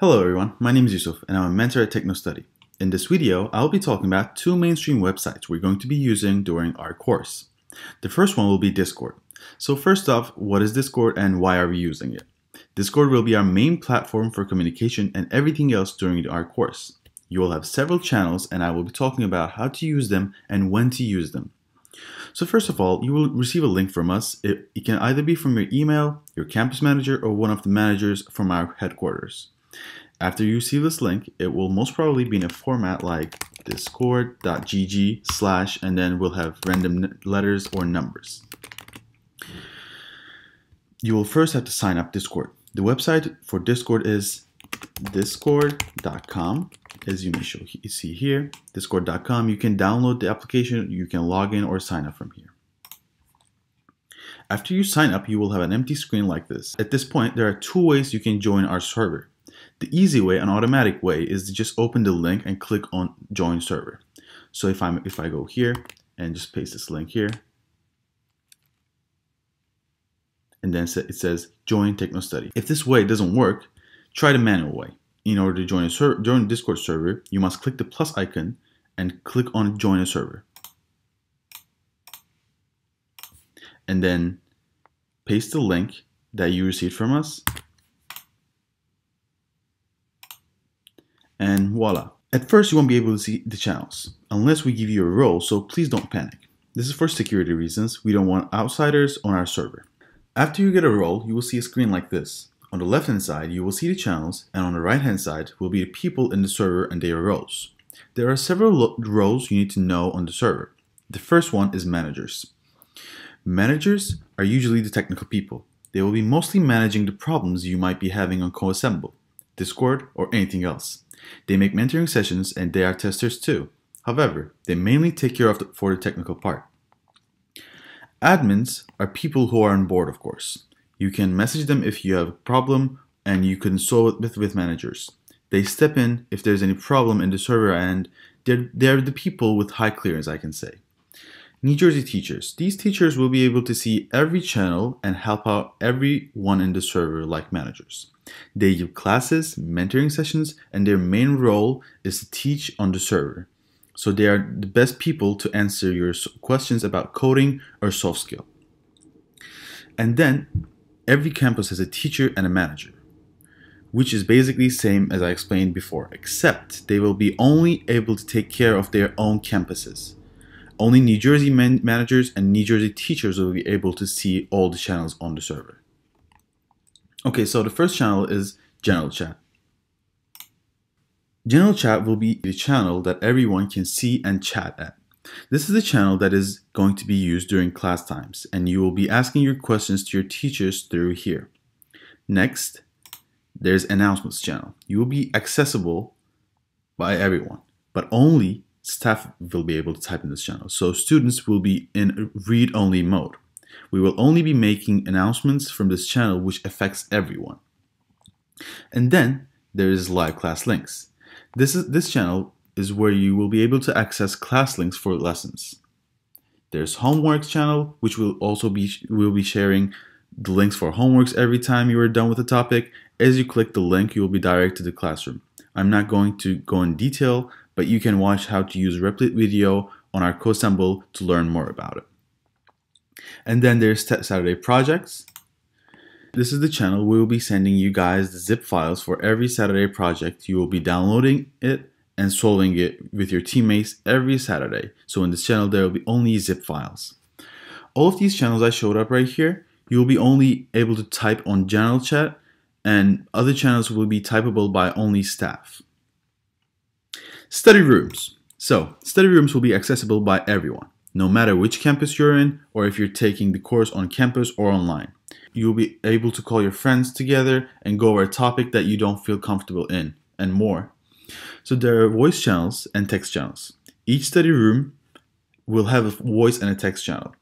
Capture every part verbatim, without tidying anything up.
Hello everyone, my name is Yusuf and I'm a mentor at TechnoStudy. In this video, I'll be talking about two mainstream websites we're going to be using during our course. The first one will be Discord. So first off, what is Discord and why are we using it? Discord will be our main platform for communication and everything else during our course. You will have several channels and I will be talking about how to use them and when to use them. So first of all, you will receive a link from us. It, it can either be from your email, your campus manager, or one of the managers from our headquarters. After you see this link, it will most probably be in a format like discord.gg slash and then we'll have random letters or numbers. You will first have to sign up Discord. The website for Discord is discord dot com, as you may show, see here, discord dot com. You can download the application, you can log in or sign up from here. After you sign up, you will have an empty screen like this. At this point, there are two ways you can join our server. The easy way, an automatic way, is to just open the link and click on join server. So if I'm if I go here and just paste this link here, and then it says join TechnoStudy. If this way doesn't work, try the manual way. In order to join a server, join a Discord server, you must click the plus icon and click on join a server, and then paste the link that you received from us. And voila. At first, you won't be able to see the channels unless we give you a role, so please don't panic. This is for security reasons. We don't want outsiders on our server. After you get a role, you will see a screen like this. On the left-hand side, you will see the channels, and on the right-hand side will be the people in the server and their roles. There are several roles you need to know on the server. The first one is managers. Managers are usually the technical people. They will be mostly managing the problems you might be having on Coassemble, Discord, or anything else. They make mentoring sessions and they are testers too. However, they mainly take care of the, for the technical part. Admins are people who are on board, of course. You can message them if you have a problem and you can solve it with, with managers. They step in if there's any problem in the server and they're, they're the people with high clearance, I can say. New Jersey teachers. These teachers will be able to see every channel and help out everyone in the server like managers. They give classes, mentoring sessions, and their main role is to teach on the server. So they are the best people to answer your questions about coding or soft skill. And then every campus has a teacher and a manager, which is basically the same as I explained before, except they will be only able to take care of their own campuses. Only New Jersey man managers and New Jersey teachers will be able to see all the channels on the server. Okay, so the first channel is General Chat. General Chat will be the channel that everyone can see and chat at. This is the channel that is going to be used during class times, and you will be asking your questions to your teachers through here. Next, there's Announcements channel. You will be accessible by everyone, but only staff will be able to type in this channel. So students will be in read-only mode. We will only be making announcements from this channel, which affects everyone. And then there is live class links. This is this channel is where you will be able to access class links for lessons. There's homeworks channel, which will also be will be sharing the links for homeworks every time you are done with a topic. As you click the link, you will be directed to the classroom. I'm not going to go in detail, but you can watch how to use Replit video on our Coassemble to learn more about it. And then there's Saturday Projects. This is the channel we will be sending you guys the zip files for every Saturday project. You will be downloading it and solving it with your teammates every Saturday. So in this channel, there will be only zip files. All of these channels I showed up right here, you will be only able to type on General Chat, and other channels will be typable by only staff. Study rooms. So, study rooms will be accessible by everyone, no matter which campus you're in or if you're taking the course on campus or online. You'll be able to call your friends together and go over a topic that you don't feel comfortable in, and more. So there are voice channels and text channels. Each study room will have a voice and a text channel.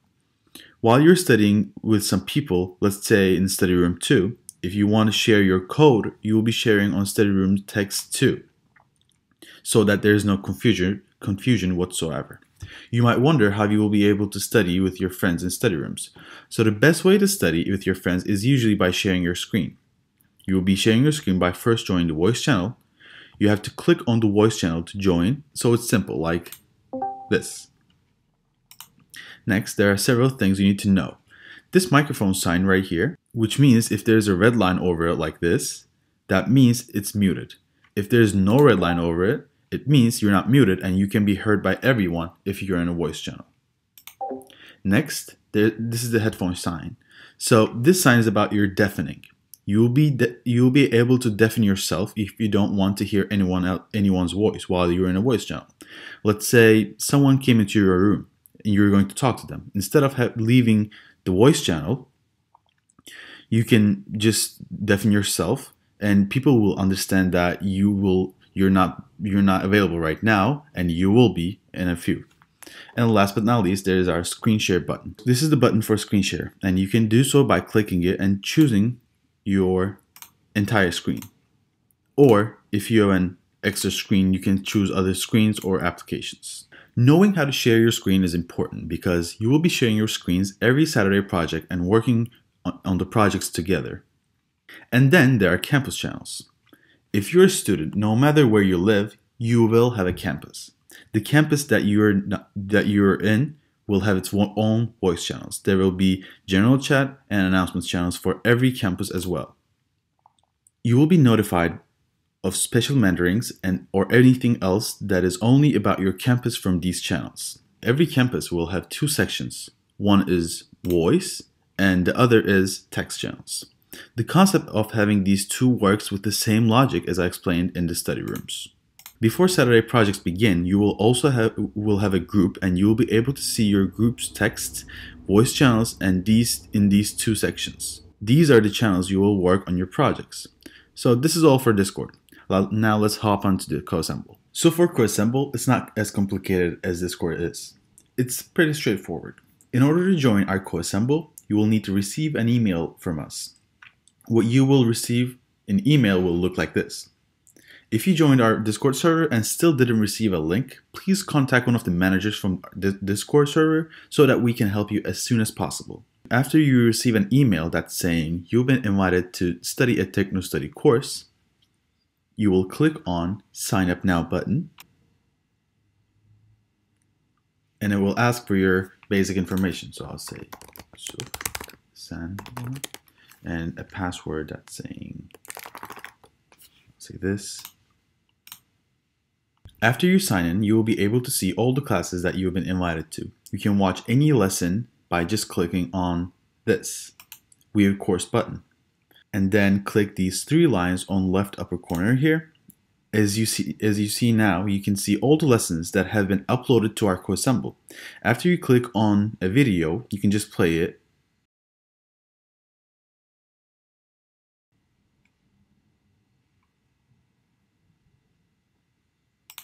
While you're studying with some people, let's say in study room two, if you want to share your code, you will be sharing on study room text two. So that there is no confusion, confusion whatsoever. You might wonder how you will be able to study with your friends in study rooms. So the best way to study with your friends is usually by sharing your screen. You will be sharing your screen by first joining the voice channel. You have to click on the voice channel to join, so it's simple, like this. Next, there are several things you need to know. This microphone sign right here, which means if there's a red line over it like this, that means it's muted. If there's no red line over it, it means you're not muted and you can be heard by everyone if you're in a voice channel. Next, there, this is the headphone sign. So this sign is about your deafening. You'll be de you'll be able to deafen yourself if you don't want to hear anyone else, anyone's voice while you're in a voice channel. Let's say someone came into your room and you're going to talk to them. Instead of leaving the voice channel, you can just deafen yourself, and people will understand that you will you're not you're not available right now, and you will be in a few. And last but not least, there is our screen share button. This is the button for screen share, and you can do so by clicking it and choosing your entire screen. Or if you have an extra screen, you can choose other screens or applications. Knowing how to share your screen is important because you will be sharing your screens every Saturday project and working on the projects together. And then there are campus channels. If you're a student, no matter where you live, you will have a campus. The campus that you're that you're in will have its own voice channels. There will be general chat and announcements channels for every campus as well. You will be notified of special mentorings and or anything else that is only about your campus from these channels. Every campus will have two sections. One is voice and the other is text channels. The concept of having these two works with the same logic as I explained in the study rooms. Before Saturday projects begin, you will also have will have a group, and you will be able to see your group's text, voice channels, and these in these two sections. These are the channels you will work on your projects. So this is all for Discord. Now let's hop on to the Coassemble. So for Coassemble, it's not as complicated as Discord is. It's pretty straightforward. In order to join our Coassemble, you will need to receive an email from us. What you will receive in email will look like this. If you joined our Discord server and still didn't receive a link, please contact one of the managers from the Discord server so that we can help you as soon as possible. After you receive an email that's saying you've been invited to study a TechnoStudy course, you will click on Sign Up Now button, and it will ask for your basic information. So I'll say, so, send, and a password that's saying, say this. After you sign in, you will be able to see all the classes that you have been invited to. You can watch any lesson by just clicking on this Weird Course button. And then click these three lines on left upper corner here. As you see, as you see now, you can see all the lessons that have been uploaded to our Coassemble. After you click on a video, you can just play it.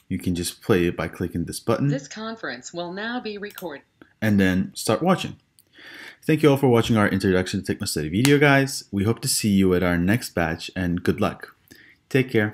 You can just play it by clicking this button. This conference will now be recorded. And then start watching. Thank you all for watching our Introduction to TechnoStudy video, guys. We hope to see you at our next batch, and good luck. Take care.